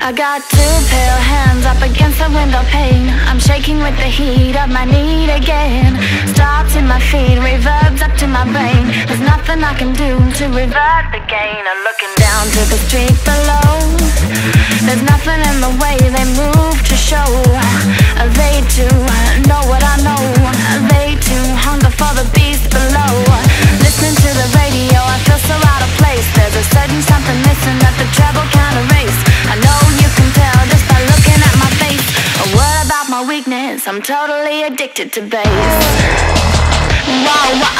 I got two pale hands up against the window pane. I'm shaking with the heat of my need again. Stopped in my feet, reverbs up to my brain. There's nothing I can do to revert the gain. I'm looking down to the street below. There's nothing in the way they move to show. They too know what I know. They too hunger for the beast below. Listening to the radio, I feel so out of place. There's a certain something missing that the treble can't erase. I know you can tell just by looking at my face. A word about my weakness, I'm totally addicted to bass. Whoa, whoa,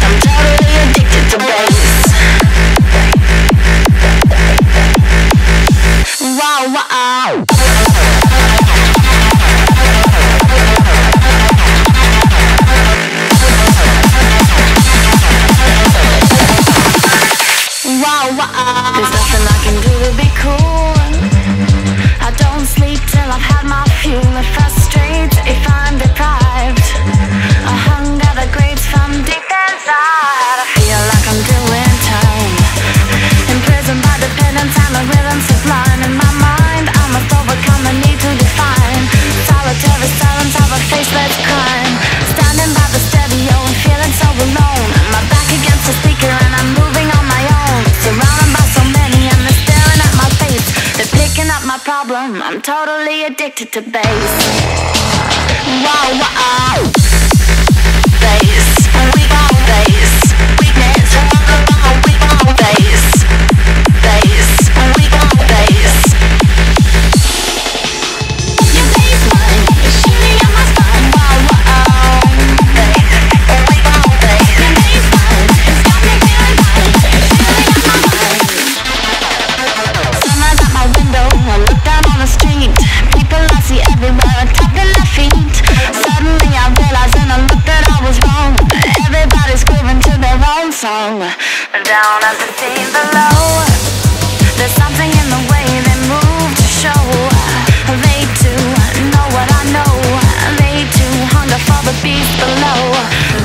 I'm totally addicted to bass. Whoa, whoa. There's nothing I can do to be cool. I don't sleep till I've had my fuel. It frustrates if I'm deprived. I hunger the grapes from deep inside. I feel like I'm doing time, imprisoned by dependence and the rhythm sublime. In my mind, I must overcome the need to define. Solitary silence of a faceless crime. Standing by the stereo and feeling so alone. My back against the speaker and I'm moving on my own. Surrounded by so many and they're staring at my face. They're picking up my problem. I'm totally addicted to bass. Whoa, whoa, bass. We got bass. We dance. We got bass. Bass. We got bass. Your bass line is shooting at my spine. Whoa, whoa, bass. We got bass. Your bass line has got me feeling fine. Sunrise at my window, I look down on the street. People I see everywhere on top of my feet. Suddenly I realized and I looked that I was wrong. Everybody's grooving to their own song. Down at the sea below, there's something in the way they move to show. They too know what I know. They too hunger for the beast below.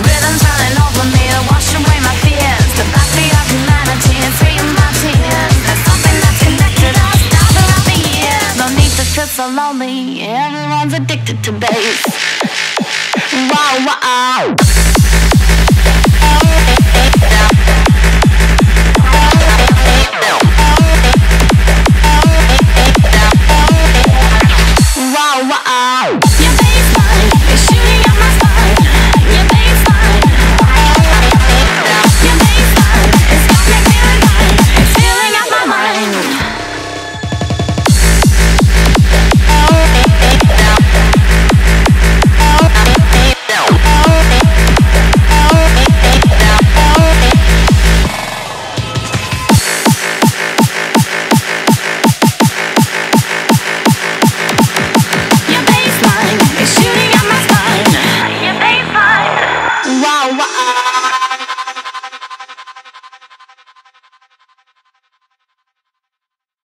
Rhythms running over me to wash away my fears. The battery of humanity is freeing my tears. There's something that's connected us down throughout the years. No need to feel so lonely. Everyone's addicted to bass. Whoa, whoa. Shooting at my spine. Your baseline. Wow, wow.